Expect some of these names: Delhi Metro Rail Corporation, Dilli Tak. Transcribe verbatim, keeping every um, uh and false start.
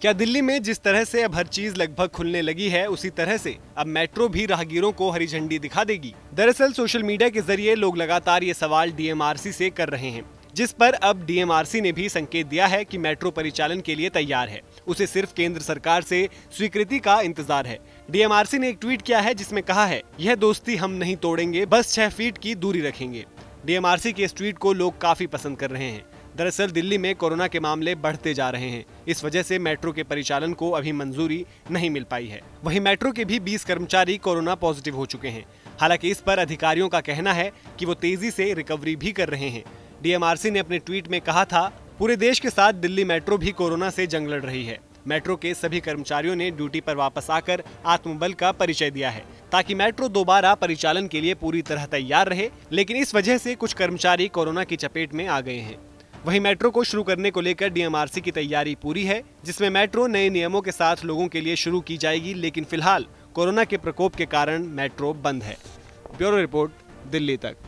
क्या दिल्ली में जिस तरह से अब हर चीज लगभग खुलने लगी है, उसी तरह से अब मेट्रो भी राहगीरों को हरी झंडी दिखा देगी। दरअसल सोशल मीडिया के जरिए लोग लगातार ये सवाल डीएमआरसी से कर रहे हैं, जिस पर अब डीएमआरसी ने भी संकेत दिया है कि मेट्रो परिचालन के लिए तैयार है, उसे सिर्फ केंद्र सरकार से स्वीकृति का इंतजार है। डीएमआरसी ने एक ट्वीट किया है जिसमें कहा है, यह दोस्ती हम नहीं तोड़ेंगे, बस छह फीट की दूरी रखेंगे। डीएमआरसी के इस ट्वीट को लोग काफी पसंद कर रहे हैं। दरअसल दिल्ली में कोरोना के मामले बढ़ते जा रहे हैं, इस वजह से मेट्रो के परिचालन को अभी मंजूरी नहीं मिल पाई है। वहीं मेट्रो के भी बीस कर्मचारी कोरोना पॉजिटिव हो चुके हैं। हालांकि इस पर अधिकारियों का कहना है कि वो तेजी से रिकवरी भी कर रहे हैं। डीएमआरसी ने अपने ट्वीट में कहा था, पूरे देश के साथ दिल्ली मेट्रो भी कोरोना से जंग लड़ रही है। मेट्रो के सभी कर्मचारियों ने ड्यूटी पर वापस आकर आत्मबल का परिचय दिया है, ताकि मेट्रो दोबारा परिचालन के लिए पूरी तरह तैयार रहे। लेकिन इस वजह से कुछ कर्मचारी कोरोना की चपेट में आ गए हैं। वहीं मेट्रो को शुरू करने को लेकर डीएमआरसी की तैयारी पूरी है, जिसमें मेट्रो नए नियमों के साथ लोगों के लिए शुरू की जाएगी। लेकिन फिलहाल कोरोना के प्रकोप के कारण मेट्रो बंद है। ब्यूरो रिपोर्ट, दिल्ली तक।